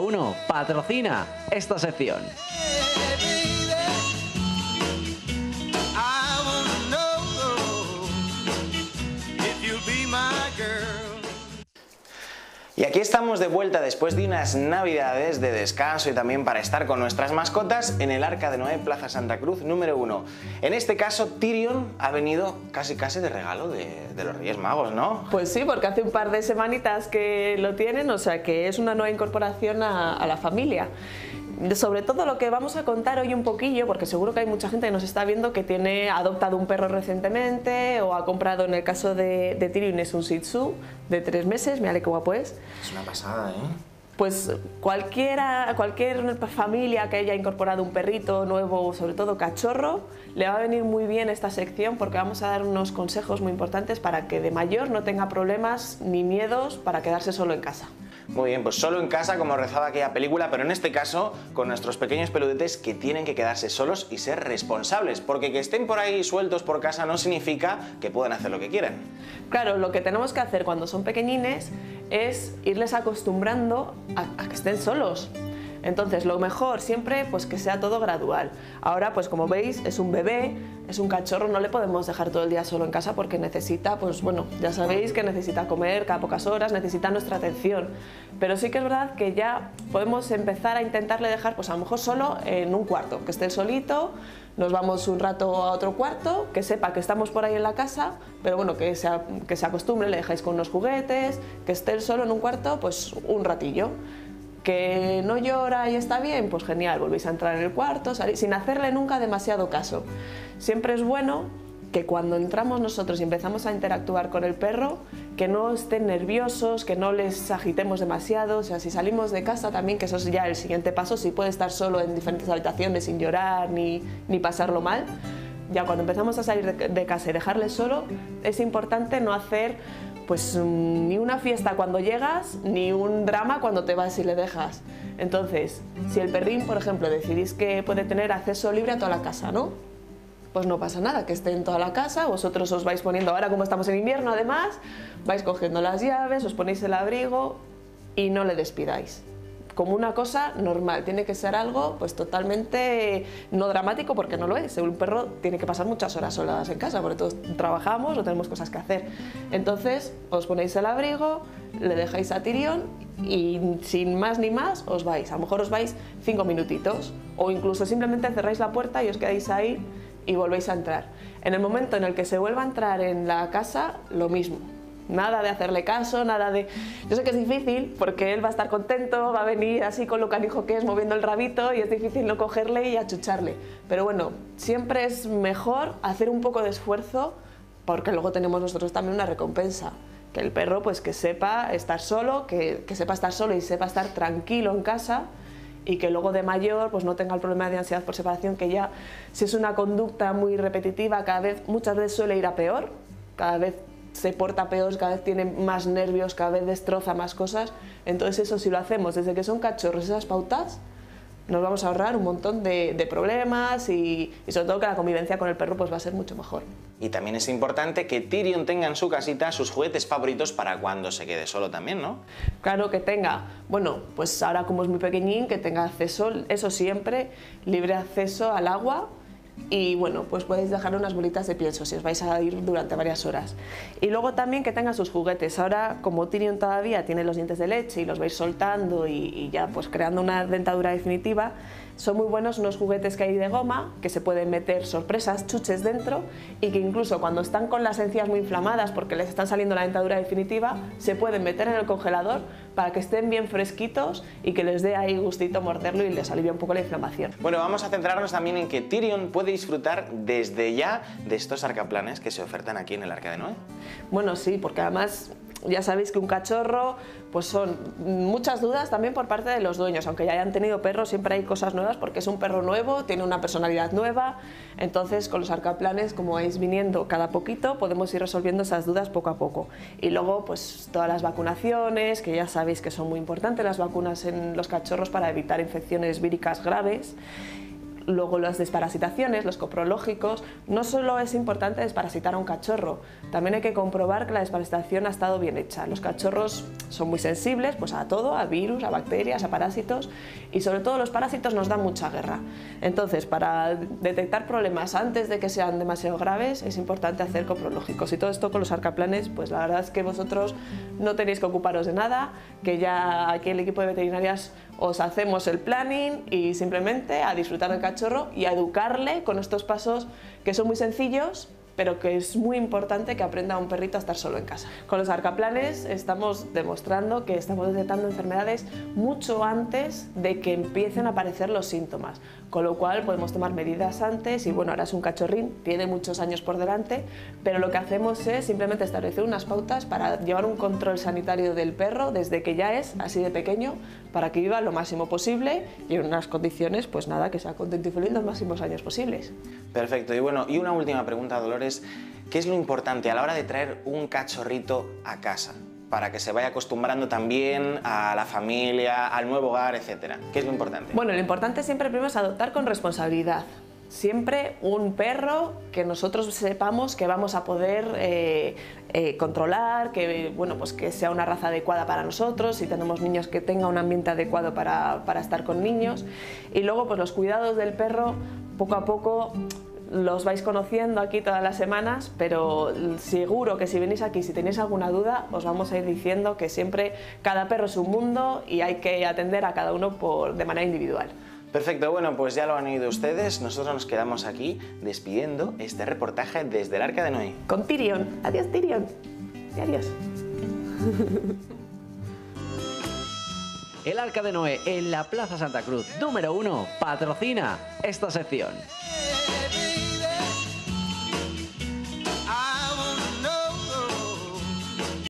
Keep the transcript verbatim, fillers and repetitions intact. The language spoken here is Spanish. uno patrocina esta sección. Y aquí estamos de vuelta después de unas navidades de descanso y también para estar con nuestras mascotas en el Arca de Noé, Plaza Santa Cruz, número uno. En este caso, Tyrion ha venido casi casi de regalo de, de los Reyes Magos, ¿no? Pues sí, porque hace un par de semanitas que lo tienen, o sea que es una nueva incorporación a, a la familia. Sobre todo lo que vamos a contar hoy un poquillo, porque seguro que hay mucha gente que nos está viendo que tiene adoptado un perro recientemente o ha comprado, en el caso de, de Tyrion, es un Shih Tzu de tres meses, mírale qué guapo es. Es una pasada, ¿eh? Pues cualquiera, cualquier familia que haya incorporado un perrito nuevo, sobre todo cachorro, le va a venir muy bien esta sección porque vamos a dar unos consejos muy importantes para que de mayor no tenga problemas ni miedos para quedarse solo en casa. Muy bien, pues solo en casa, como rezaba aquella película, pero en este caso con nuestros pequeños peludetes que tienen que quedarse solos y ser responsables, porque que estén por ahí sueltos por casa no significa que puedan hacer lo que quieran. Claro, lo que tenemos que hacer cuando son pequeñines es irles acostumbrando a, a que estén solos. Entonces, lo mejor siempre, pues que sea todo gradual. Ahora, pues como veis, es un bebé, es un cachorro, no le podemos dejar todo el día solo en casa porque necesita, pues bueno, ya sabéis que necesita comer cada pocas horas, necesita nuestra atención. Pero sí que es verdad que ya podemos empezar a intentarle dejar, pues a lo mejor solo en un cuarto, que esté solito, nos vamos un rato a otro cuarto, que sepa que estamos por ahí en la casa, pero bueno, que se, que se acostumbre, le dejáis con unos juguetes, que esté solo en un cuarto, pues un ratillo. Que no llora y está bien, pues genial, volvéis a entrar en el cuarto, salís, sin hacerle nunca demasiado caso. Siempre es bueno que cuando entramos nosotros y empezamos a interactuar con el perro, que no estén nerviosos, que no les agitemos demasiado, o sea, si salimos de casa también, que eso es ya el siguiente paso, si puede estar solo en diferentes habitaciones sin llorar ni, ni pasarlo mal, ya cuando empezamos a salir de, de casa y dejarles solo, es importante no hacer pues ni una fiesta cuando llegas, ni un drama cuando te vas y le dejas. Entonces, si el perrín, por ejemplo, decidís que puede tener acceso libre a toda la casa, ¿no? Pues no pasa nada, que esté en toda la casa, vosotros os vais poniendo, ahora como estamos en invierno además, vais cogiendo las llaves, os ponéis el abrigo y no le despidáis. Como una cosa normal, tiene que ser algo pues totalmente no dramático porque no lo es. Un perro tiene que pasar muchas horas solas en casa porque todos trabajamos o tenemos cosas que hacer. Entonces os ponéis el abrigo, le dejáis a Tyrion y sin más ni más os vais. A lo mejor os vais cinco minutitos o incluso simplemente cerráis la puerta y os quedáis ahí y volvéis a entrar. En el momento en el que se vuelva a entrar en la casa, lo mismo. Nada de hacerle caso, nada de... Yo sé que es difícil porque él va a estar contento, va a venir así con lo canijo que es, moviendo el rabito y es difícil no cogerle y achucharle. Pero bueno, siempre es mejor hacer un poco de esfuerzo porque luego tenemos nosotros también una recompensa. Que el perro pues que sepa estar solo, que, que sepa estar solo y sepa estar tranquilo en casa y que luego de mayor pues no tenga el problema de ansiedad por separación, que ya si es una conducta muy repetitiva cada vez, muchas veces suele ir a peor, cada vez se porta peor, cada vez tiene más nervios, cada vez destroza más cosas. Entonces eso, si lo hacemos desde que son cachorros esas pautas, nos vamos a ahorrar un montón de, de problemas y, y sobre todo que la convivencia con el perro pues va a ser mucho mejor. Y también es importante que Tyrion tenga en su casita sus juguetes favoritos para cuando se quede solo también, ¿no? Claro, que tenga, bueno, pues ahora como es muy pequeñín, que tenga acceso, eso siempre, libre acceso al agua. Y bueno, pues podéis dejar unas bolitas de pienso si os vais a ir durante varias horas. Y luego también que tenga sus juguetes. Ahora, como Tyrion todavía tiene los dientes de leche y los vais soltando y, y ya pues creando una dentadura definitiva, son muy buenos unos juguetes que hay de goma, que se pueden meter sorpresas, chuches dentro, y que incluso cuando están con las encías muy inflamadas porque les están saliendo la dentadura definitiva, se pueden meter en el congelador para que estén bien fresquitos y que les dé ahí gustito morderlo y les alivia un poco la inflamación. Bueno, vamos a centrarnos también en que Tyrion puede disfrutar desde ya de estos arcaplanes que se ofertan aquí en el Arca de Noé. Bueno, sí, porque además ya sabéis que un cachorro, pues son muchas dudas también por parte de los dueños, aunque ya hayan tenido perros, siempre hay cosas nuevas porque es un perro nuevo, tiene una personalidad nueva, entonces con los arcaplanes, como vais viniendo cada poquito, podemos ir resolviendo esas dudas poco a poco. Y luego, pues todas las vacunaciones, que ya sabéis que son muy importantes las vacunas en los cachorros para evitar infecciones víricas graves. Luego las desparasitaciones, los coprológicos, no solo es importante desparasitar a un cachorro, también hay que comprobar que la desparasitación ha estado bien hecha. Los cachorros son muy sensibles pues a todo, a virus, a bacterias, a parásitos, y sobre todo los parásitos nos dan mucha guerra. Entonces, para detectar problemas antes de que sean demasiado graves es importante hacer coprológicos, y todo esto con los arcaplanes, pues la verdad es que vosotros no tenéis que ocuparos de nada, que ya aquí el equipo de veterinarias os hacemos el planning y simplemente a disfrutar del cachorro y a educarle con estos pasos que son muy sencillos, pero que es muy importante que aprenda a un perrito a estar solo en casa. Con los arcaplanes estamos demostrando que estamos detectando enfermedades mucho antes de que empiecen a aparecer los síntomas, con lo cual podemos tomar medidas antes. Y bueno, ahora es un cachorrín, tiene muchos años por delante, pero lo que hacemos es simplemente establecer unas pautas para llevar un control sanitario del perro desde que ya es así de pequeño, para que viva lo máximo posible y en unas condiciones, pues nada, que sea contento y feliz los máximos años posibles. Perfecto. Y bueno, y una última pregunta, Dolores. ¿Qué es lo importante a la hora de traer un cachorrito a casa? Para que se vaya acostumbrando también a la familia, al nuevo hogar, etcétera. ¿Qué es lo importante? Bueno, lo importante siempre primero es adoptar con responsabilidad. Siempre un perro que nosotros sepamos que vamos a poder eh, eh, controlar, que, bueno, pues que sea una raza adecuada para nosotros, si tenemos niños que tenga un ambiente adecuado para, para estar con niños. Y luego pues los cuidados del perro poco a poco los vais conociendo aquí todas las semanas, pero seguro que si venís aquí, si tenéis alguna duda, os vamos a ir diciendo que siempre cada perro es un mundo y hay que atender a cada uno por, de manera individual. Perfecto, bueno, pues ya lo han oído ustedes, nosotros nos quedamos aquí despidiendo este reportaje desde el Arca de Noé. Con Tyrion. Adiós, Tyrion. Y adiós. El Arca de Noé en la Plaza Santa Cruz número uno patrocina esta sección.